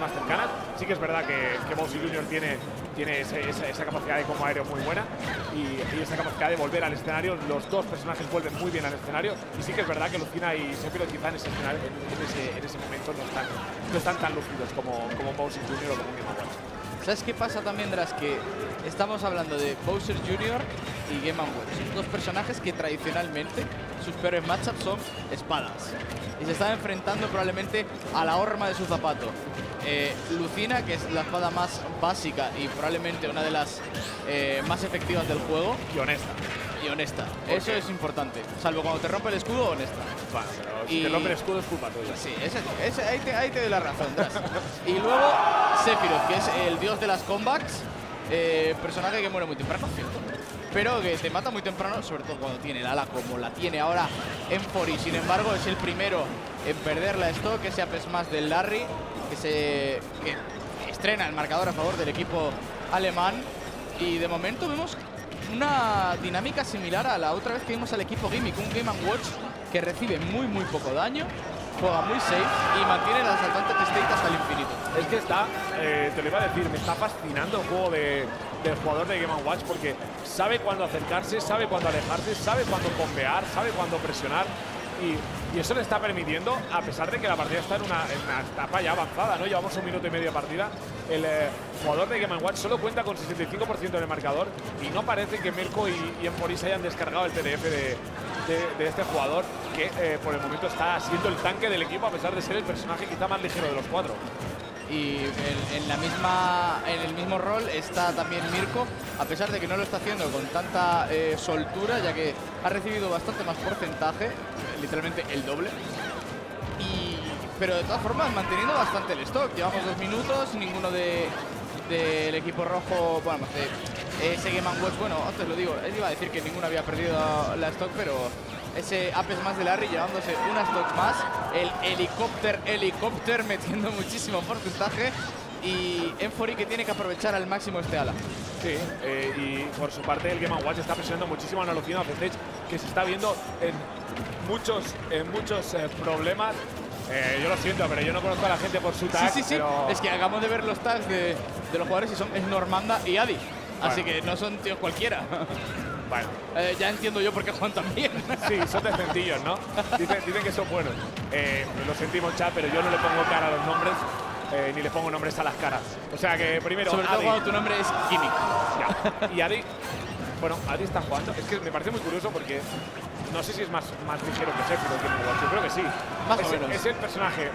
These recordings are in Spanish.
más cercanas. Sí que es verdad que Bowser Jr. tiene esa capacidad de combo aéreo muy buena y esa capacidad de volver al escenario. Los dos personajes vuelven muy bien al escenario y sí que es verdad que Lucina y Sephiroth quizá en ese escenario, en ese momento no están tan lucidos como Bowser Jr. o como Game & Watch. ¿Sabes qué pasa también, Dras? Que estamos hablando de Bowser Jr. y Game & Watch. Son dos personajes que tradicionalmente sus peores matchups son espadas. Y se están enfrentando probablemente a la horma de su zapato. Lucina, que es la espada más básica y probablemente una de las más efectivas del juego. Y honesta. Y honesta. Eso es importante. Salvo cuando te rompe el escudo, honesta. Bueno, pero si te rompe el escudo es culpa tuya. Sí, ahí te doy la razón, Dras. Y luego Sephiroth, que es el dios de las comebacks. Personaje que muere muy temprano, ¿cierto? Pero que te mata muy temprano, sobre todo cuando tiene el ala como la tiene ahora M4E. Sin embargo, es el primero en perder la stock, ese AP Smash del Larry, que estrena el marcador a favor del equipo alemán. Y de momento vemos una dinámica similar a la otra vez que vimos al equipo Gimmick, un Game & Watch que recibe muy poco daño, juega muy safe y mantiene las advantages state hasta el infinito. Es que está, te lo iba a decir, me está fascinando el juego del jugador de Game & Watch porque sabe cuándo acercarse, sabe cuándo alejarse, sabe cuándo combear, sabe cuándo presionar y eso le está permitiendo, a pesar de que la partida está en una etapa ya avanzada, ¿no? Llevamos 1 minuto y medio de partida, el jugador de Game & Watch solo cuenta con 65% en el marcador y no parece que Meercko y Emporís hayan descargado el PDF de este jugador que por el momento está siendo el tanque del equipo a pesar de ser el personaje quizá más ligero de los cuatro. Y en el mismo rol está también Meercko, a pesar de que no lo está haciendo con tanta soltura, ya que ha recibido bastante más porcentaje, literalmente el doble. Pero de todas formas manteniendo bastante el stock. Llevamos 2 minutos, ninguno del equipo rojo, bueno, ese Game & Watch, bueno, antes lo digo, él iba a decir que ninguno había perdido la stock, pero ese AP Smash de Larry llevándose una stock más, el helicóptero metiendo muchísimo porcentaje y M4E que tiene que aprovechar al máximo este ala. Sí, y por su parte el Game & Watch está presionando muchísimo a una Lucina offstage que se está viendo en muchos problemas. Yo lo siento, pero yo no conozco a la gente por su tag. Sí, sí, sí. Pero... es que acabamos de ver los tags de los jugadores y es Normanda y Adi. Bueno. Así que no son tíos cualquiera. Bueno. Ya entiendo yo por qué juegan también. Sí, son decentillos, ¿no? Dicen que son buenos. Lo sentimos, chat, pero yo no le pongo cara a los nombres, ni le pongo nombres a las caras. O sea que primero. Sobre todo Adi, cuando tu nombre es Gimmick. Ya. Y Adi. Bueno, Adi está jugando. Es que me parece muy curioso porque. No sé si es más ligero que Sephiroth, yo creo que sí. Más o menos. Es el personaje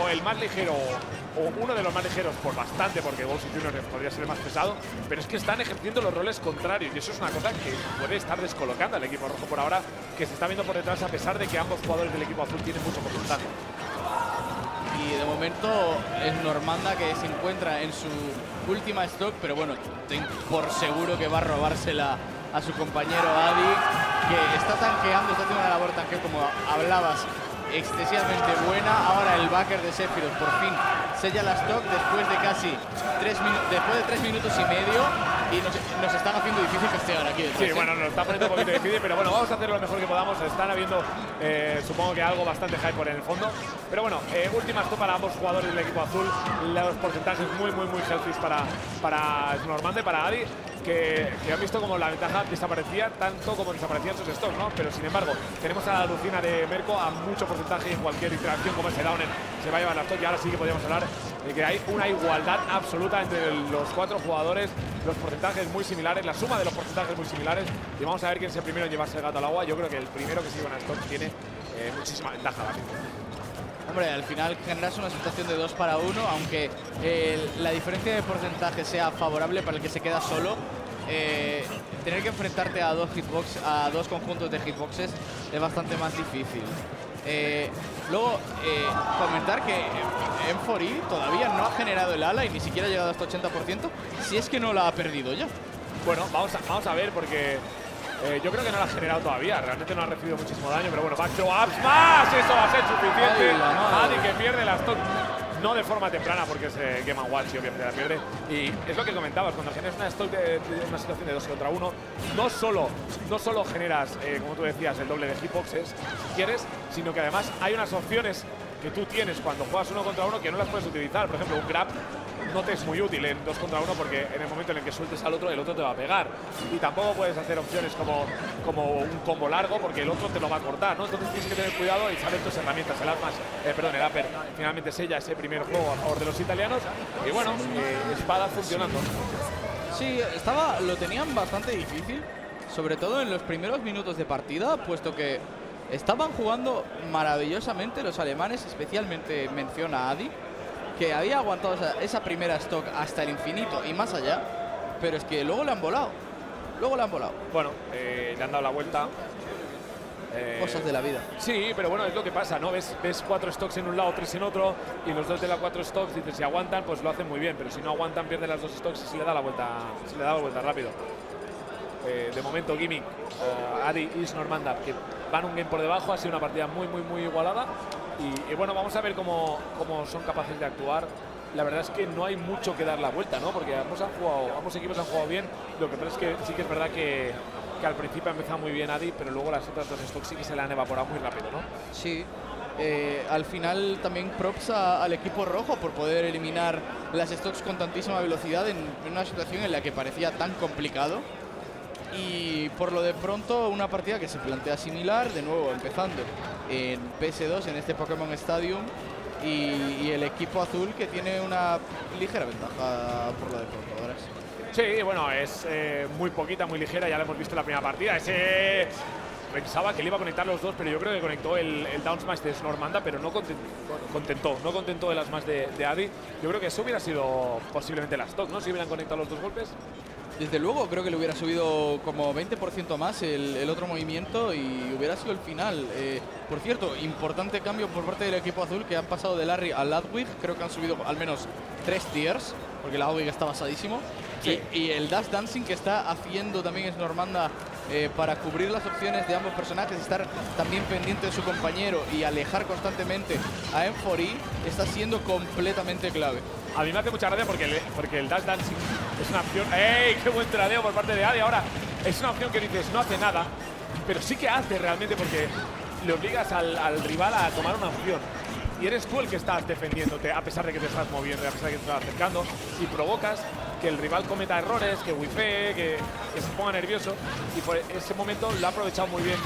o el más ligero o uno de los más ligeros por bastante, porque Bowser Jr. podría ser el más pesado, pero es que están ejerciendo los roles contrarios y eso es una cosa que puede estar descolocando al equipo rojo por ahora, que se está viendo por detrás a pesar de que ambos jugadores del equipo azul tienen mucho porcentaje. Y de momento es Normanda que se encuentra en su última stock, pero bueno, tengo por seguro que va a robársela a su compañero Adi, que está tanqueando, está haciendo una labor tanqueo como hablabas, excesivamente buena. Ahora el backer de Sephiroth por fin sella la stock después de casi 3 minutos y medio y nos están haciendo difícil castear aquí. Sí, bueno, nos está poniendo un poquito difícil, pero bueno, vamos a hacer lo mejor que podamos. Están habiendo, supongo que algo bastante hype por en el fondo. Pero bueno, última stop para ambos jugadores del equipo azul. Los porcentajes muy healthy para Normanda y para Adi. Que han visto como la ventaja desaparecía tanto como desaparecían sus stocks, ¿no? Pero sin embargo, tenemos a la Lucina de Meercko a mucho porcentaje y en cualquier interacción como ese downer se va a llevar la stock. Y ahora sí que podríamos hablar de que hay una igualdad absoluta entre los cuatro jugadores, los porcentajes muy similares, la suma de los porcentajes muy similares. Y vamos a ver quién es el primero en llevarse el gato al agua. Yo creo que el primero que se lleva una stock tiene muchísima ventaja ahora mismo. Hombre, al final generas una situación de 2 para 1, aunque la diferencia de porcentaje sea favorable para el que se queda solo. Tener que enfrentarte a dos conjuntos de hitboxes es bastante más difícil. Luego, comentar que M4E todavía no ha generado el ala y ni siquiera ha llegado hasta 80%, si es que no la ha perdido ya. Bueno, vamos a ver porque... yo creo que no la ha generado todavía, realmente no ha recibido muchísimo daño, pero bueno, back to up smash, eso va a ser suficiente. Adi que pierde la stock, no de forma temprana porque es Game & Watch y obviamente la pierde. Y es lo que comentabas, cuando generas una stock de una situación de 2 contra 1, no solo generas, como tú decías, el doble de hitboxes, si quieres, sino que además hay unas opciones que tú tienes cuando juegas uno contra uno que no las puedes utilizar. Por ejemplo, un grab no te es muy útil en 2 contra 1 porque en el momento en el que sueltes al otro, el otro te va a pegar. Y tampoco puedes hacer opciones como un combo largo porque el otro te lo va a cortar, ¿no? Entonces tienes que tener cuidado y saber tus herramientas. El upper finalmente sella ese primer juego a favor de los italianos. Y bueno, espada funcionando. Sí, lo tenían bastante difícil, sobre todo en los primeros minutos de partida, puesto que estaban jugando maravillosamente los alemanes, especialmente menciona Adi, que había aguantado esa primera stock hasta el infinito y más allá, pero es que luego le han volado. Bueno, le han dado la vuelta. Cosas de la vida. Sí, pero bueno, es lo que pasa, ¿no? Ves 4 stocks en un lado, 3 en otro, y los dos de la 4 stocks, dices, si aguantan, pues lo hacen muy bien, pero si no aguantan, pierden las 2 stocks y se le da la vuelta rápido. De momento, Gimmick, Adi y Normanda, que van un game por debajo, ha sido una partida muy, muy, muy igualada. Y bueno, vamos a ver cómo son capaces de actuar. La verdad es que no hay mucho que dar la vuelta, ¿no? Porque ambos equipos han jugado bien. Lo que pasa es que sí que es verdad que al principio ha empezado muy bien Adi, pero luego las otras 2 stocks sí que se le han evaporado muy rápido, ¿no? Sí. Al final también props al equipo rojo por poder eliminar las stocks con tantísima velocidad en una situación en la que parecía tan complicado. Y por lo de pronto una partida que se plantea similar, de nuevo empezando en PS2, en este Pokémon Stadium, y el equipo azul que tiene una ligera ventaja por lo de pronto ahora. Sí, bueno, es muy poquita, muy ligera, ya lo hemos visto en la primera partida. Pensaba que le iba a conectar los dos, pero yo creo que conectó el down smash de Normanda, pero no contentó de las más de Adi. Yo creo que eso hubiera sido posiblemente la stock, ¿no? Si hubieran conectado los dos golpes. Desde luego, creo que le hubiera subido como 20% más el otro movimiento y hubiera sido el final. Por cierto, importante cambio por parte del equipo azul, que han pasado de Larry a Ludwig. Creo que han subido al menos 3 tiers, porque Ludwig está basadísimo. Sí. Y el dash dancing que está haciendo también Normanda para cubrir las opciones de ambos personajes, estar también pendiente de su compañero y alejar constantemente a M4E está siendo completamente clave. A mí me hace mucha gracia porque el dash dancing es una opción... ¡Ey! ¡Qué buen tradeo por parte de Adi! Ahora es una opción que dices, no hace nada, pero sí que hace realmente porque le obligas al rival a tomar una opción. Y eres tú el que estás defendiéndote, a pesar de que te estás moviendo, a pesar de que te estás acercando, y provocas que el rival cometa errores, que wifee, que se ponga nervioso. Y por ese momento lo ha aprovechado muy bien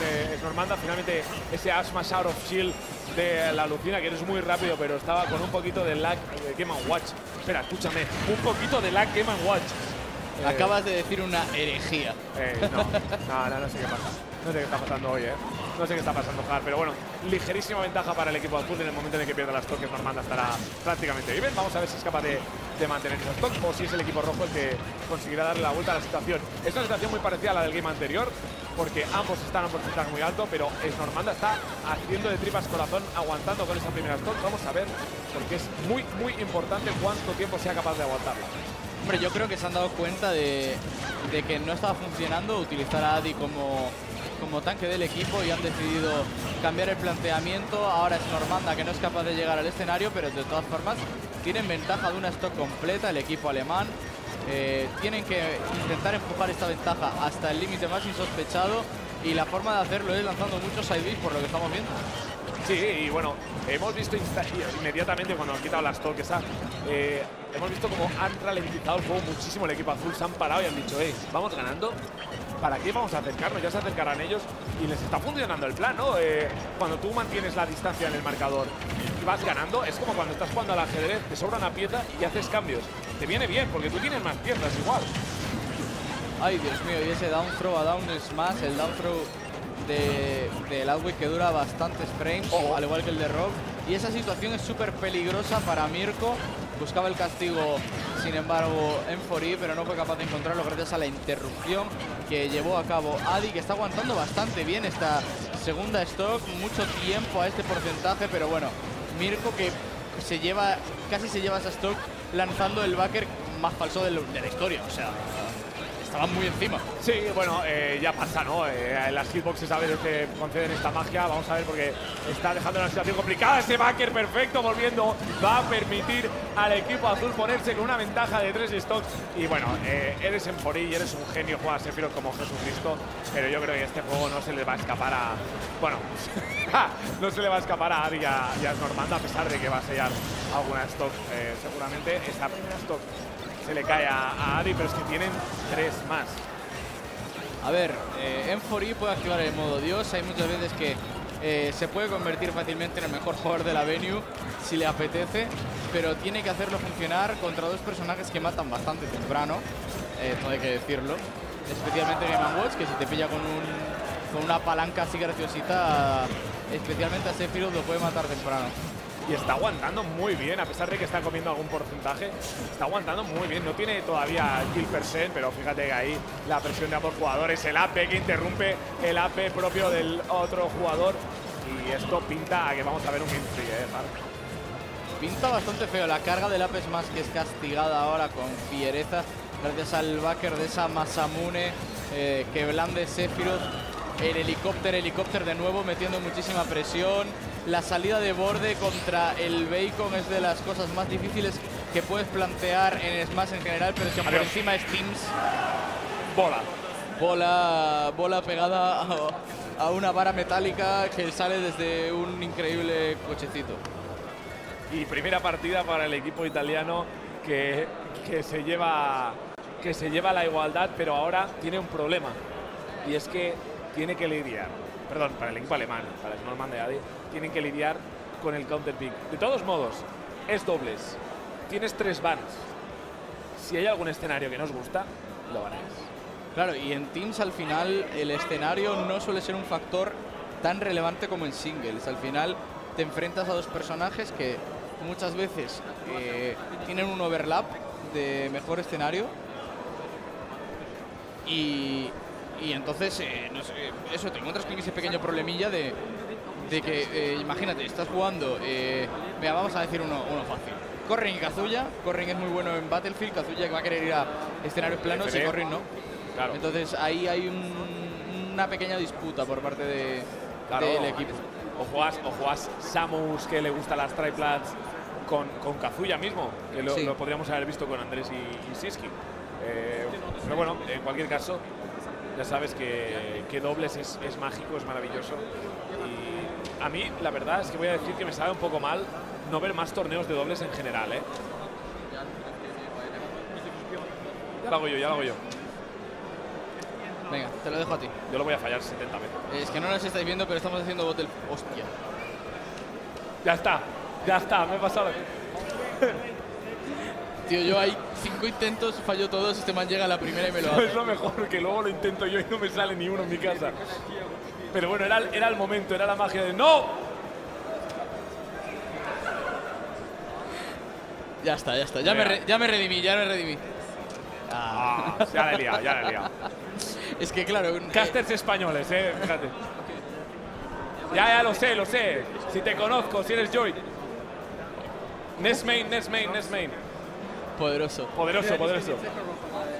Normanda. Finalmente ese Ash Mash Out of Shield de la Lucina, que no es muy rápido, pero estaba con un poquito de lag de Game & Watch. Espera, escúchame, un poquito de lag Game & Watch. Acabas de decir una herejía. No sé qué pasa. No sé qué está pasando hoy, No sé qué está pasando, Jar, pero bueno, ligerísima ventaja para el equipo azul. En el momento en el que pierda las toques, Normanda estará prácticamente libre. Vamos a ver si es capaz de mantener esos toques o si es el equipo rojo el que conseguirá darle la vuelta a la situación. Es una situación muy parecida a la del game anterior, porque ambos están a un porcentaje muy alto, pero Normanda está haciendo de tripas corazón, aguantando con esas primeras toques. Vamos a ver, porque es muy, muy importante cuánto tiempo sea capaz de aguantarla. Hombre, yo creo que se han dado cuenta de que no estaba funcionando utilizar a Adi como tanque del equipo y han decidido cambiar el planteamiento. Ahora es Normanda que no es capaz de llegar al escenario, pero de todas formas tienen ventaja de una stock completa el equipo alemán. Tienen que intentar empujar esta ventaja hasta el límite más insospechado y la forma de hacerlo es lanzando muchos side Bs, por lo que estamos viendo. Sí, y bueno, hemos visto inmediatamente cuando han quitado las toques, hemos visto como han ralentizado el juego muchísimo el equipo azul, se han parado y han dicho, vamos ganando, ¿para qué vamos a acercarnos? Ya se acercarán ellos y les está funcionando el plan, ¿no? Cuando tú mantienes la distancia en el marcador y vas ganando, es como cuando estás jugando al ajedrez, te sobra una pieza y haces cambios. Te viene bien porque tú tienes más piezas igual. Ay, Dios mío, y ese down throw a down smash, el down throw de Ludwig que dura bastantes frames, al igual que el de Rob. Y esa situación es súper peligrosa para Meercko. Buscaba el castigo, sin embargo, M4E, pero no fue capaz de encontrarlo gracias a la interrupción que llevó a cabo Adi, que está aguantando bastante bien esta segunda stock, mucho tiempo a este porcentaje, pero bueno, Meercko que casi se lleva esa stock lanzando el backer más falso de la historia, o sea, estaban muy encima. Sí, bueno, ya pasa, ¿no? Las hitboxes a veces te conceden esta magia. Vamos a ver, porque está dejando una situación complicada. Ese backer perfecto volviendo va a permitir al equipo azul ponerse con una ventaja de 3 stocks. Y bueno, eres M4E, eres un genio, juegas Sephiroth como Jesucristo. Pero yo creo que este juego no se le va a escapar a... Bueno, no se le va a escapar a Adi y a Normanda, a pesar de que va a sellar alguna stock. Seguramente esta primera stock se le cae a Adi, pero es que tienen 3 más. A ver, M4E puede activar el modo Dios. Hay muchas veces que se puede convertir fácilmente en el mejor jugador de la venue si le apetece, pero tiene que hacerlo funcionar contra dos personajes que matan bastante temprano, no hay que decirlo. Especialmente Game & Watch, que si te pilla con una palanca así graciosita, especialmente a Sephiroth lo puede matar temprano. Y está aguantando muy bien, a pesar de que está comiendo algún porcentaje, está aguantando muy bien. No tiene todavía kill percent, pero fíjate que ahí la presión de ambos jugadores, el AP que interrumpe el AP propio del otro jugador. Y esto pinta a que vamos a ver un win free, pinta bastante feo. La carga del AP es más que es castigada ahora con fiereza, gracias al backer de esa Masamune que blande Sephiroth. El helicóptero de nuevo metiendo muchísima presión. La salida de borde contra el Bacon es de las cosas más difíciles que puedes plantear en Smash en general, pero si por encima es Teams. Bola pegada a una vara metálica que sale desde un increíble cochecito. Y primera partida para el equipo italiano que se lleva la igualdad, pero ahora tiene un problema. Y es que tiene que lidiar, perdón, para el equipo alemán, para el Normanda de Adi, tienen que lidiar con el counter pick. De todos modos, es dobles. Tienes 3 bans. Si hay algún escenario que nos gusta, lo banás. Claro, y en teams al final el escenario no suele ser un factor tan relevante como en singles. Al final te enfrentas a dos personajes que muchas veces tienen un overlap de mejor escenario. Y entonces, no sé, eso, te encuentras con ese pequeño problemilla de que, imagínate, estás jugando, mira, vamos a decir uno fácil. Corrin y Kazuya. Corrin es muy bueno en Battlefield, Kazuya va a querer ir a escenarios planos y Corrin no. Claro. Entonces ahí hay una pequeña disputa por parte del equipo. O jugás Samus, que le gusta las triplats, con Kazuya mismo, que lo podríamos haber visto con Andrés y Siski. Pero bueno, en cualquier caso, ya sabes que dobles es mágico, es maravilloso. Y a mí, la verdad, es que voy a decir que me sabe un poco mal no ver más torneos de dobles en general, ¿eh? Ya lo hago yo. Venga, te lo dejo a ti. Yo lo voy a fallar 70 veces. Es que no nos estáis viendo, pero estamos haciendo bot del... Hostia. Ya está, me he pasado. Tío, yo hay 5 intentos, fallo todos, este man llega a la primera y me lo hace. Es lo mejor, que luego lo intento yo y no me sale ni uno en mi casa. Pero bueno, era el momento, era la magia de... ¡No! Ya está. Ya me redimí. Ya la he liado. Es que claro... Casters españoles, fíjate. Ya lo sé. Si te conozco, si eres Joy. Nest main. Poderoso.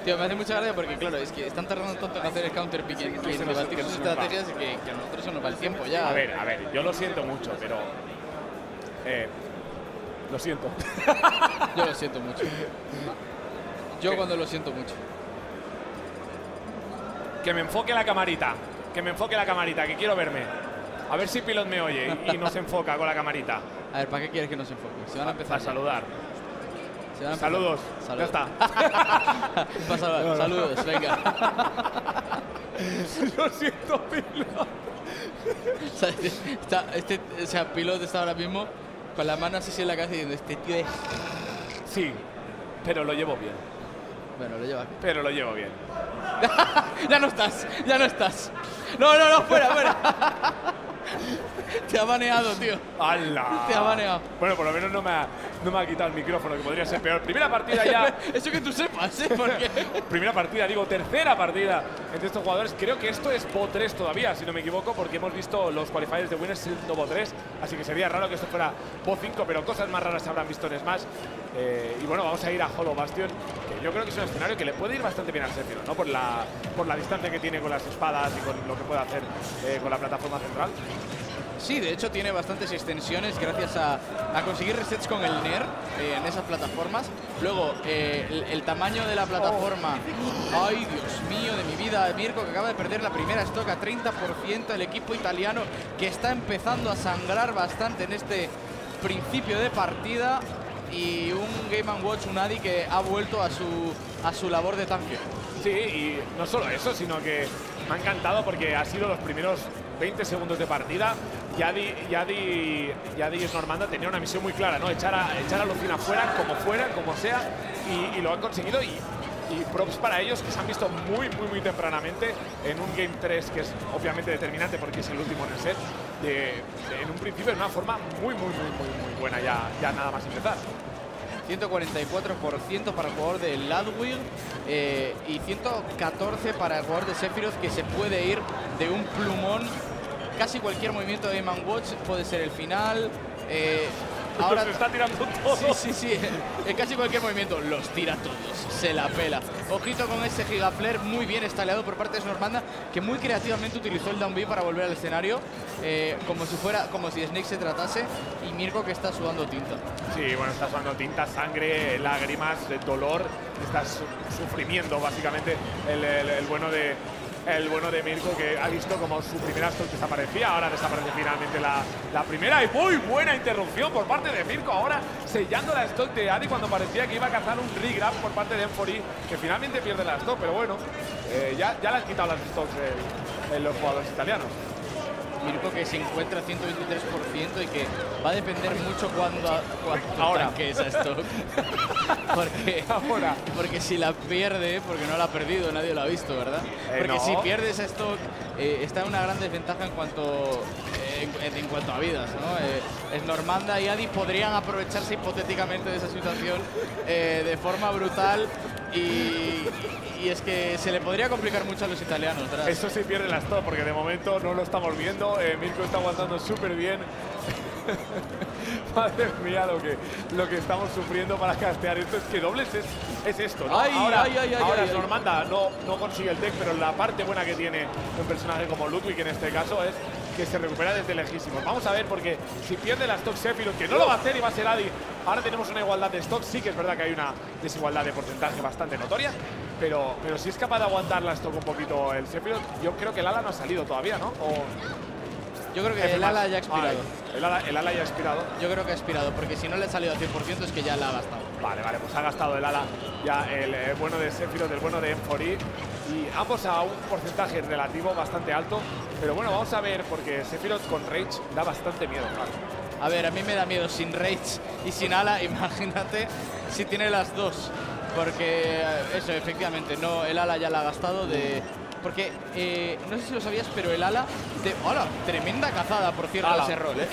Tío, me hace mucha gracia porque, claro, es que están tardando tanto en hacer el counter pick y debatir sus estrategias que a nosotros eso nos va el tiempo ya. A ver, yo lo siento mucho, pero... lo siento. Yo lo siento mucho. Yo cuando lo siento mucho. Que me enfoque la camarita, que quiero verme. A ver si Pilot me oye y nos enfoca con la camarita. A ver, ¿para qué quieres que nos enfoque? Se van a empezar a saludar. Saludos. Ya está. Saludos, venga. Lo siento, Pilot. Pilot está ahora mismo con la mano así en la cabeza diciendo, este tío es... Sí, pero lo llevo bien. Pero lo llevo bien. Ya no estás. No, fuera. Te ha baneado, tío. ¡Hala! Te ha baneado. Bueno, por lo menos no me ha quitado el micrófono, que podría ser peor. Primera partida ya. Eso que tú sepas, ¿eh? Porque... Primera partida, digo, tercera partida entre estos jugadores. Creo que esto es PO 3 todavía, si no me equivoco, porque hemos visto los qualifiers de Winners siendo PO 3. Así que sería raro que esto fuera PO 5, pero cosas más raras habrán visto en Smash. Y bueno, vamos a ir a Hollow Bastion, que yo creo que es un escenario que le puede ir bastante bien al Sephiroth, ¿no? Por la distancia que tiene con las espadas y con lo que puede hacer con la plataforma central. Sí, de hecho tiene bastantes extensiones gracias a conseguir resets con el Nair en esas plataformas. Luego, el tamaño de la plataforma. Oh. ¡Ay, Dios mío de mi vida! Meercko, que acaba de perder la primera estoca, 30%. El equipo italiano que está empezando a sangrar bastante en este principio de partida. Y un Game & Watch, un Adi que ha vuelto a su labor de tanque. Sí, y no solo eso, sino que me ha encantado porque ha sido los primeros 20 segundos de partida. Adi y Normanda tenían una misión muy clara, ¿no? Echar a Lucina fuera, como sea, y lo han conseguido. Y props para ellos, que se han visto muy tempranamente en un Game 3, que es obviamente determinante porque es el último en el set. En un principio, en una forma muy buena, ya nada más empezar. 144% para el jugador de Ludwig y 114 para el jugador de Sephiroth, que se puede ir de un plumón. Casi cualquier movimiento de Game & Watch puede ser el final. Ahora se está tirando todo. Sí. Casi cualquier movimiento los tira todos. Se la pela. Ojito con ese gigaflare, muy bien estaleado por parte de Normanda, que muy creativamente utilizó el down B para volver al escenario, como si Snake se tratase. Y Meercko, que está sudando tinta. Sí, bueno, está sudando tinta, sangre, lágrimas, dolor. Está sufrimiento básicamente el bueno de Meercko, que ha visto como su primera stock desaparecía. Ahora desaparece finalmente la primera. Y muy buena interrupción por parte de Meercko. Ahora sellando la stock de Adi cuando parecía que iba a cazar un regrab por parte de M4E, que finalmente pierde la stock. Pero bueno, ya le han quitado las stocks en los jugadores italianos. Meercko, que se encuentra 123% y que va a depender mucho cuando que esa stock. Porque si la pierde, porque no la ha perdido, nadie lo ha visto, ¿verdad? Porque no. Si pierde esa stock, está en una gran desventaja en cuanto a vidas, ¿no? Normanda y Adi podrían aprovecharse hipotéticamente de esa situación de forma brutal. Y es que se le podría complicar mucho a los italianos. ¿Verdad? Eso sí pierde la stock, porque de momento no lo estamos viendo. Meercko está aguantando súper bien. Madre mía, lo que estamos sufriendo para castear esto. Es que dobles es esto, ¿no? Ahora Normanda no consigue el tech, pero la parte buena que tiene un personaje como Ludwig en este caso es que se recupera desde lejísimos. Vamos a ver, porque si pierde la stock Sephiroth, que no lo va a hacer y va a ser Adi. Ahora tenemos una igualdad de stock. Sí que es verdad que hay una desigualdad de porcentaje bastante notoria, pero si es capaz de aguantar la stock un poquito el Sephiroth, yo creo que el ala no ha salido todavía, ¿no? Yo creo que el ala ya ha expirado. El ala ya ha expirado. Yo creo que ha expirado, porque si no le ha salido al 100% es que ya la ha gastado. Vale, pues ha gastado el ala ya el bueno de Sephiroth, el bueno de M4E. Y ambos a un porcentaje relativo bastante alto. Pero bueno, vamos a ver, porque Sephiroth con Rage da bastante miedo, claro. A ver, a mí me da miedo sin Rage y sin ala. Imagínate si tiene las dos. Porque eso, efectivamente, no, el ala ya la ha gastado de... Porque, no sé si lo sabías, pero el ala de... ¡Hola! Tremenda cazada, por cierto, ala. Ese rol, ¿eh?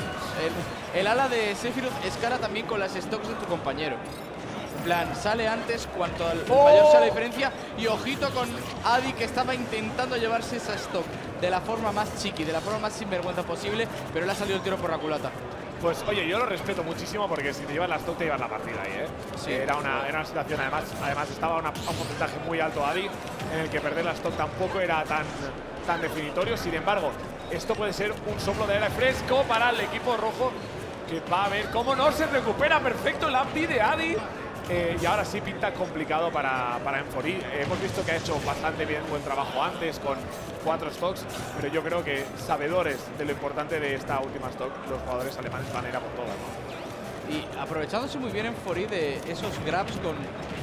El ala de Sephiroth es cara también con las stocks de tu compañero. En plan, sale antes cuanto al mayor sea la diferencia. Y ojito con Adi, que estaba intentando llevarse esa stock de la forma más chiqui, de la forma más sinvergüenza posible, pero le ha salido el tiro por la culata. Pues oye, yo lo respeto muchísimo, porque si te llevas las stock, te llevas la partida ahí, ¿eh? Sí. Era una situación, además estaba un porcentaje muy alto Adi, en el que perder la stock tampoco era tan definitorio. Sin embargo, esto puede ser un soplo de aire fresco para el equipo rojo, que va a ver cómo no se recupera. Perfecto el upbeat de Adi. Y ahora sí pinta complicado para M4E. Hemos visto que ha hecho bastante bien buen trabajo antes con 4 stocks, pero yo creo que sabedores de lo importante de esta última stock, los jugadores alemanes van a ir a por todas, ¿no? Y aprovechándose muy bien M4E de esos grabs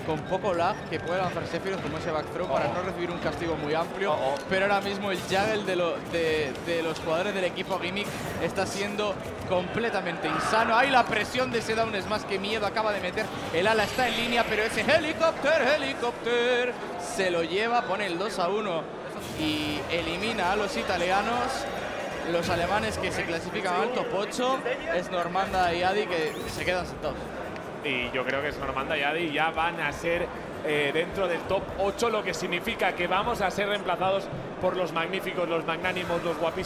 con poco lag que puede lanzar Sephiroth, como ese back throw, para no recibir un castigo muy amplio. Pero ahora mismo el juggle de los jugadores del equipo Gimmick está siendo completamente insano. Hay la presión de ese down smash, que miedo acaba de meter. El ala está en línea, pero ese helicóptero se lo lleva, pone el 2-1 y elimina a los italianos. los alemanes que se clasifican al top 8 es Normanda y Adi, que se quedan sentados. Y yo creo que es Normanda y Adi ya van a ser dentro del top 8, lo que significa que vamos a ser reemplazados por los magníficos, los magnánimos, los guapísimos.